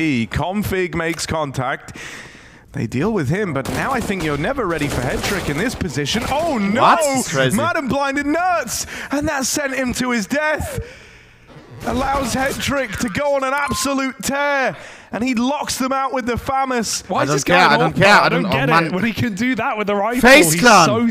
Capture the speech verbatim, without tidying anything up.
P. Config makes contact. They deal with him, but now I think you're never ready for Headtr one ck in this position. Oh no! That's crazy. Madam blinded nuts! And that sent him to his death. Allows Headtr one ck to go on an absolute tear, and he locks them out with the famous. Why is this guy? I don't care. I don't care. I don't, I don't, I don't get oh, it when he can do that with the rifle. Face clan.